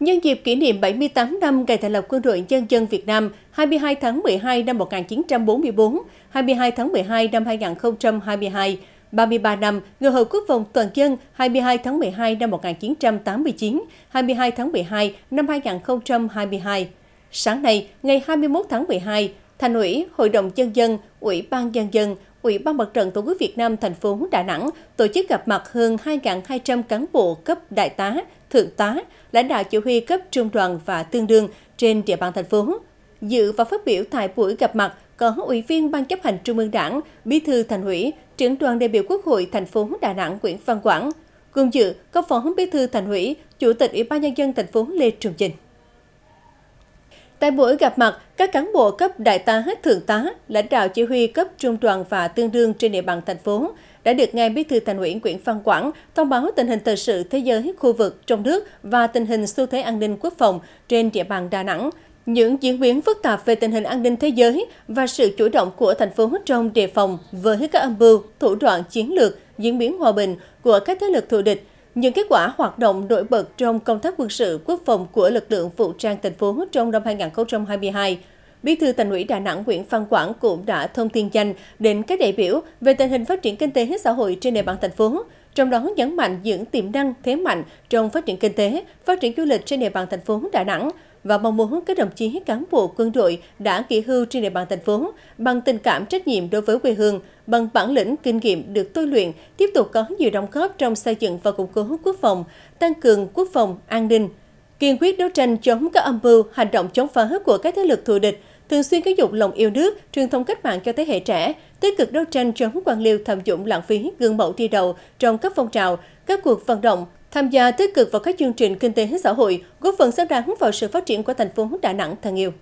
Nhân dịp kỷ niệm 78 năm ngày thành lập Quân đội Nhân dân Việt Nam 22 tháng 12 năm 1944, 22 tháng 12 năm 2022, 33 năm Ngày hội Quốc phòng toàn dân 22 tháng 12 năm 1989, 22 tháng 12 năm 2022. Sáng nay, ngày 21 tháng 12, Thành ủy, Hội đồng Nhân dân, Ủy ban Nhân dân, Ủy ban Mặt trận Tổ quốc Việt Nam thành phố Đà Nẵng tổ chức gặp mặt hơn 2.200 cán bộ cấp đại tá, thượng tá, lãnh đạo chỉ huy cấp trung đoàn và tương đương trên địa bàn thành phố. Dự và phát biểu tại buổi gặp mặt có Ủy viên Ban Chấp hành Trung ương Đảng, Bí thư Thành ủy, Trưởng đoàn đại biểu Quốc hội thành phố Đà Nẵng Nguyễn Văn Quảng. Cùng dự có Phó Bí thư Thành ủy, Chủ tịch Ủy ban Nhân dân thành phố Lê Trường Trình. Tại buổi gặp mặt, các cán bộ cấp đại tá, thượng tá, lãnh đạo chỉ huy cấp trung đoàn và tương đương trên địa bàn thành phố đã được nghe Bí thư Thành ủy Nguyễn Văn Quảng thông báo tình hình thời sự thế giới, khu vực, trong nước và tình hình xu thế an ninh quốc phòng trên địa bàn Đà Nẵng, những diễn biến phức tạp về tình hình an ninh thế giới và sự chủ động của thành phố trong đề phòng với các âm mưu, thủ đoạn chiến lược, diễn biến hòa bình của các thế lực thù địch, những kết quả hoạt động nổi bật trong công tác quân sự quốc phòng của lực lượng vũ trang thành phố trong năm 2022. Bí thư Thành ủy Đà Nẵng Nguyễn Văn Quảng cũng đã thông tin nhanh đến các đại biểu về tình hình phát triển kinh tế xã hội trên địa bàn thành phố, trong đó nhấn mạnh những tiềm năng, thế mạnh trong phát triển kinh tế, phát triển du lịch trên địa bàn thành phố Đà Nẵng và mong muốn các đồng chí cán bộ quân đội đã nghỉ hưu trên địa bàn thành phố bằng tình cảm trách nhiệm đối với quê hương, bằng bản lĩnh kinh nghiệm được tôi luyện, tiếp tục có nhiều đóng góp trong xây dựng và củng cố quốc phòng, tăng cường quốc phòng an ninh, kiên quyết đấu tranh chống các âm mưu, hành động chống phá của các thế lực thù địch, thường xuyên giáo dục lòng yêu nước, truyền thống cách mạng cho thế hệ trẻ, tích cực đấu tranh chống quan liêu tham nhũng lãng phí, gương mẫu đi đầu trong các phong trào, các cuộc vận động, tham gia tích cực vào các chương trình kinh tế xã hội, góp phần xứng đáng vào sự phát triển của thành phố Đà Nẵng thân yêu.